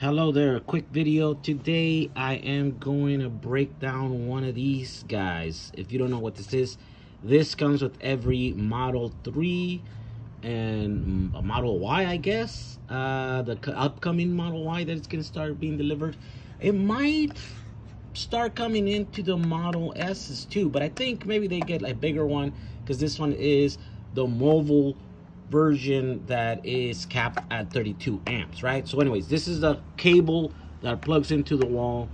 Hello there, quick video. Today I am going to break down one of these guys. If you don't know what this is, this comes with every Model 3 and a Model Y, I guess. The upcoming Model Y that is going to start being delivered. It might start coming into the Model S's too, but I think maybe they get a bigger one because this one is the mobile version that is capped at 32 amps, right? So anyways, this is a cable that plugs into the wall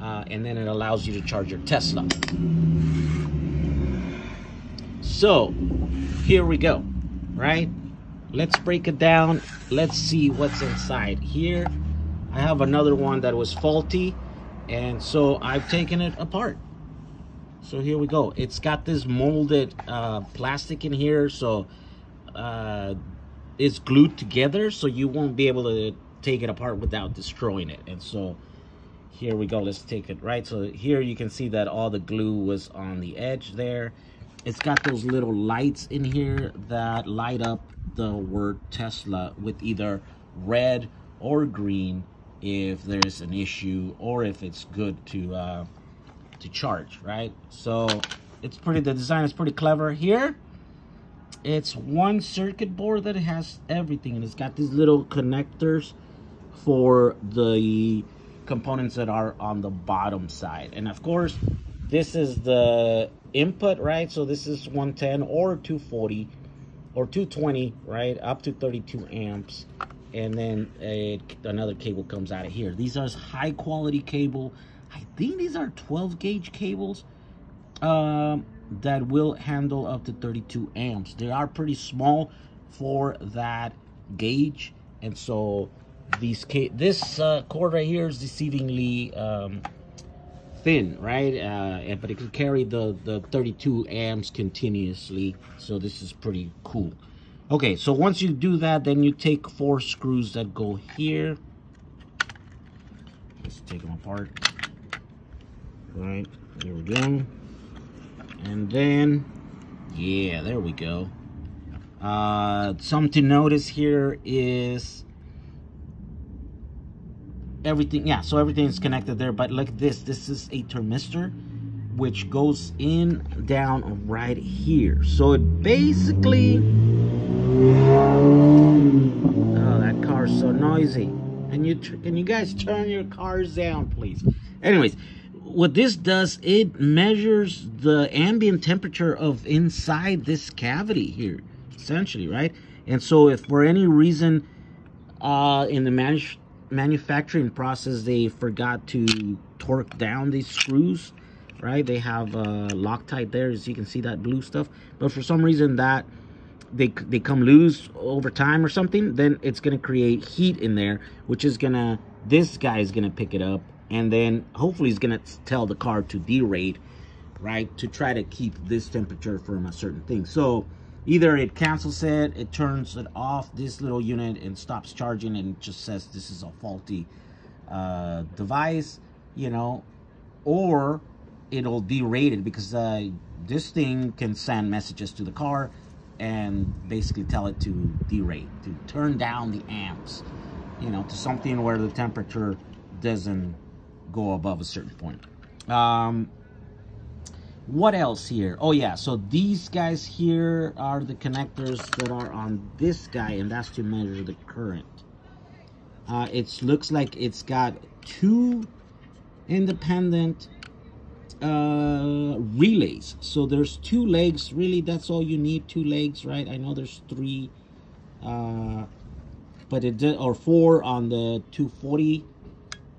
and then it allows you to charge your Tesla. So here we go, right? Let's break it down. Let's see what's inside here. I have another one that was faulty and so I've taken it apart. So here we go. It's got this molded plastic in here, so it's glued together, so you won't be able to take it apart without destroying it. And so here we go, let's take it, right? So here you can see that all the glue was on the edge there. It's got those little lights in here that light up the word Tesla with either red or green if there's an issue or if it's good to charge, right? So it's pretty, the design is pretty clever here. It's one circuit board that has everything, and it's got these little connectors for the components that are on the bottom side. And of course, this is the input, right? So this is 110 or 240 or 220, right? Up to 32 amps. And then another cable comes out of here. These are high quality cable. I think these are 12 gauge cables. That will handle up to 32 amps. They are pretty small for that gauge, and so these this cord right here is deceivingly thin, right? But it can carry the 32 amps continuously, so this is pretty cool. Okay, so once you do that, then you take 4 screws that go here. Let's take them apart. Right, here we go. And then, yeah, there we go. Something to notice here is everything, yeah, so everything is connected there, but like this is a thermistor, which goes in, down, right here. So it basically, oh, that car's so noisy. And can you guys turn your cars down, please? Anyways. What this does, it measures the ambient temperature of inside this cavity here, essentially, right? And so if for any reason in the manufacturing process they forgot to torque down these screws, right? They have Loctite there, as you can see, that blue stuff. But for some reason that they come loose over time or something, then it's going to create heat in there, which is going to, this guy is going to pick it up. And then hopefully it's gonna tell the car to derate, right? To try to keep this temperature from a certain thing. So either it cancels it, it turns it off, this little unit, and stops charging, and it just says this is a faulty device, you know, or it'll derate it because this thing can send messages to the car and basically tell it to derate, to turn down the amps, you know, to something where the temperature doesn't go above a certain point. What else here? Oh yeah, so these guys here are the connectors that are on this guy, and that's to measure the current. It looks like it's got 2 independent relays. So there's 2 legs, really, that's all you need, 2 legs, right? I know there's 3, but it did, or 4 on the 240.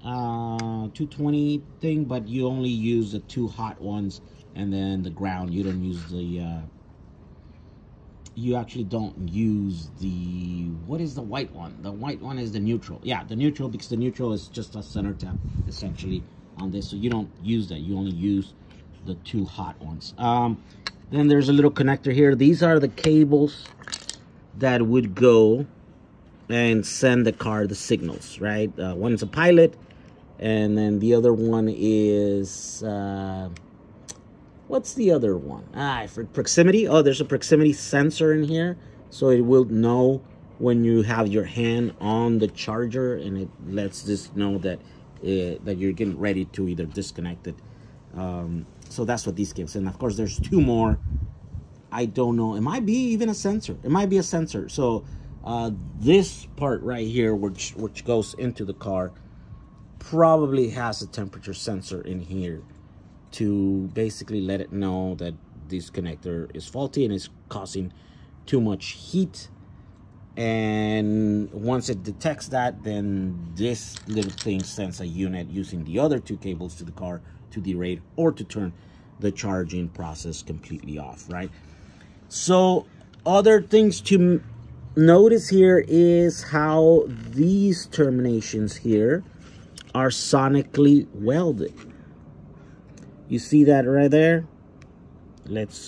220 thing, but you only use the 2 hot ones and then the ground. You don't use the you actually don't use the, what is the white one? The white one is the neutral. Yeah, the neutral, because the neutral is just a center tap essentially on this, so you don't use that. You only use the 2 hot ones. Then there's a little connector here. These are the cables that would go and send the car the signals, right? One is a pilot. And then the other one is, what's the other one? For proximity. Oh, there's a proximity sensor in here. So it will know when you have your hand on the charger, and it lets this know that that you're getting ready to either disconnect it. So that's what this gives. And of course, there's two more. I don't know. It might be even a sensor. It might be a sensor. So this part right here, which goes into the car, probably has a temperature sensor in here to basically let it know that this connector is faulty and it's causing too much heat. And once it detects that, then this little thing sends a unit using the other two cables to the car to derate or to turn the charging process completely off, right? So other things to notice here is how these terminations here are sonically welded. You see that right there? Let's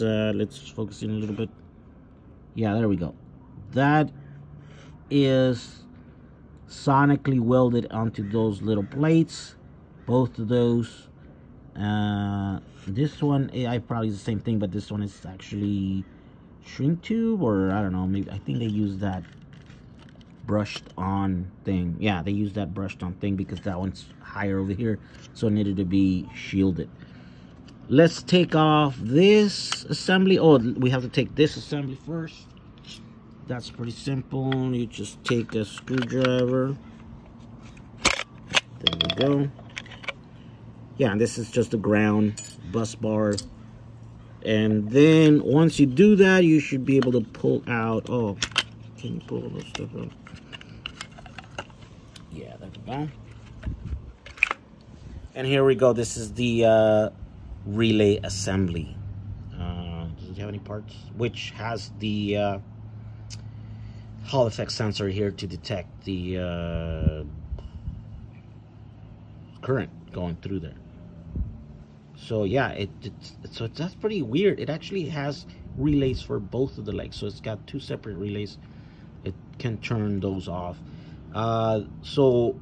focus in a little bit. Yeah, there we go. That is sonically welded onto those little plates, both of those. This one, I probably the same thing, but this one is actually shrink tube, or I don't know, maybe I think they use that brushed on thing. Yeah, they use that brushed on thing because that one's higher over here, so it needed to be shielded. Let's take off this assembly. Oh, we have to take this assembly first. That's pretty simple. You just take a screwdriver. There we go. Yeah, and this is just the ground bus bar. And then once you do that, you should be able to pull out. Oh, can you pull all those stuff out? Yeah, there we go. And here we go. This is the relay assembly. Does it have any parts? Which has the Hall effect sensor here to detect the current going through there. So yeah, so that's pretty weird. It actually has relays for both of the legs, so it's got two separate relays. It can turn those off. So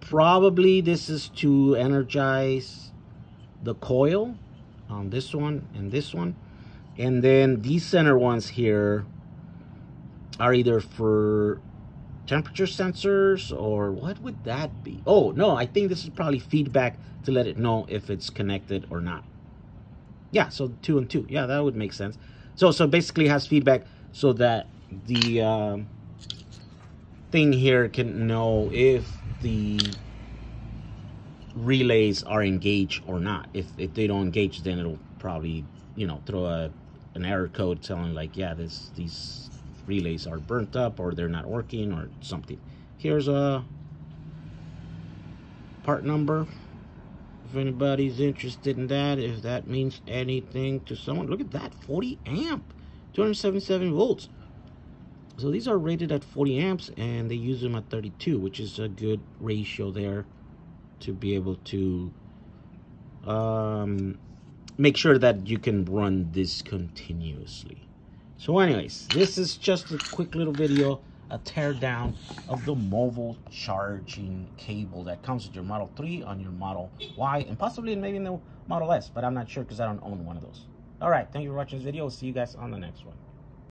probably this is to energize the coil on this one and this one, and then these center ones here are either for temperature sensors, or what would that be? Oh no, I think this is probably feedback to let it know if it's connected or not. Yeah, so 2 and 2. Yeah, that would make sense. So basically it has feedback so that the thing here can know if the relays are engaged or not. If they don't engage, then it'll probably, you know, throw an error code telling like, yeah, these relays are burnt up, or they're not working, or something. Here's a part number if anybody's interested in that, if that means anything to someone. Look at that, 40 amp, 277 volts. So these are rated at 40 amps, and they use them at 32, which is a good ratio there to be able to make sure that you can run this continuously. So anyways, this is just a quick little video, a tear down of the mobile charging cable that comes with your Model 3, on your Model Y, and possibly maybe in the Model S, but I'm not sure because I don't own one of those. All right, thank you for watching this video. We'll see you guys on the next one.